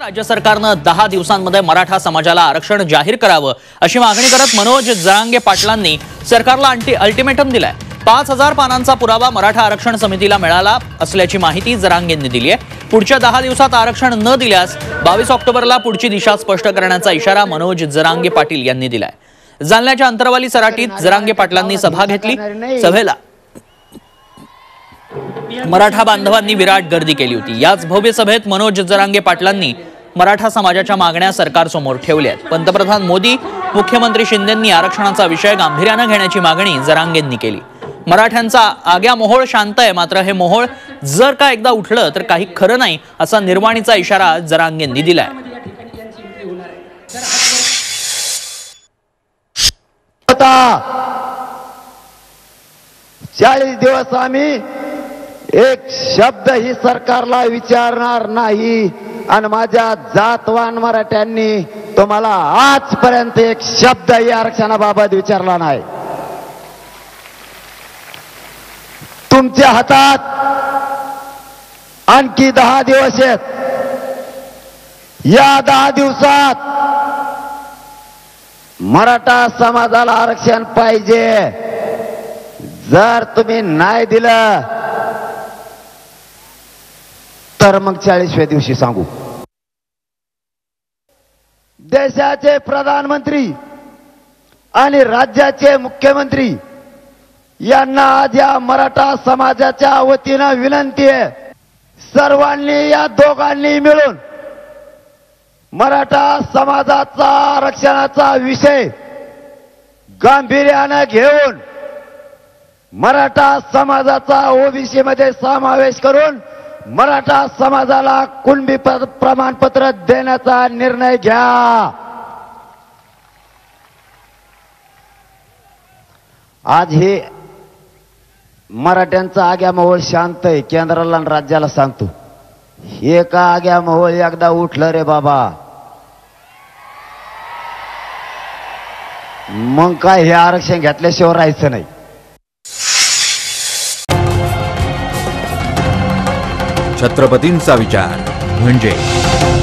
राज्य सरकारनं 10 दिवसांमध्ये मराठा समाजाला आरक्षण जाहीर करावं अशी मागणी करत मनोज जरांगे पाटलांनी सरकारला अल्टिमेटम दिलाय। 5000 पानांचा पुरावा मराठा आरक्षण समितीला मिळाला असल्याची माहिती जरांगेंनी दिली आहे। पुढच्या 10 दिवसात आरक्षण न दिल्यास 22 ऑक्टोबरला पुढची दिशा स्पष्ट करण्याचा इशारा मनोज जरांगे पाटील यांनी दिलाय। जालन्याच्या अंतरवाली सराटीत जरांगे पाटलांनी सभा घेतली। सभेला मराठा बांधवांनी विराट गर्दी केली होती। याच भव्य सभेत मनोज जरांगे पाटलांनी मराठा समाजाच्या मागण्या सरकारसमोर ठेवल्या आहेत। पंतप्रधान मोदी, मुख्यमंत्री शिंदेंनी आरक्षणाचा विषय गांभीर्याने घेण्याची मागणी जरांगेंनी केली। मराठ्यांचा आग्या मोहोळ शांत आहे, मात्र हे मोहोळ जर का एकदा उठलं तर काही खरं नाही असा निर्वाणीचा इशारा जरांगेंनी दिलाय। एक शब्द ही सरकारला विचारणार नाही आणि माझ्या जातवान मराठ्यांनी तुम्हाला आजपर्यंत एक शब्द ही आरक्षणाबाबत विचारला नाही। तुमच्या हातात आणखी 10 दिवस आहेत। या 10 दिवसात मराठा समाजाला आरक्षण पाहिजे। जर तुम्ही नाही दिलं तर मग 40व्या दिवशी सांगू। देशाचे प्रधानमंत्री आणि राज्याचे मुख्यमंत्री यांना आज या मराठा समाजाच्या वतीने विनंती आहे, सर्वांनी या दोघांनी मिळून मराठा समाजाचा आरक्षणाचा विषय गांभीर्याने घेऊन मराठा समाजाचा ओबीसी मध्ये समावेश करून मराठा समाजाला कुणबी प्रमाणपत्र देण्याचा निर्णय घ्या। आज हे मराठ्यांचा आग्या मोहोळ शांत आहे, केंद्राला आणि राज्याला सांगतो। हे का आग्या मोहोळ एकदा उठलं रे बाबा, मग काय हे आरक्षण घेतल्याशिवाय राहायचं नाही। छत्रपतींचा विचार म्हणजे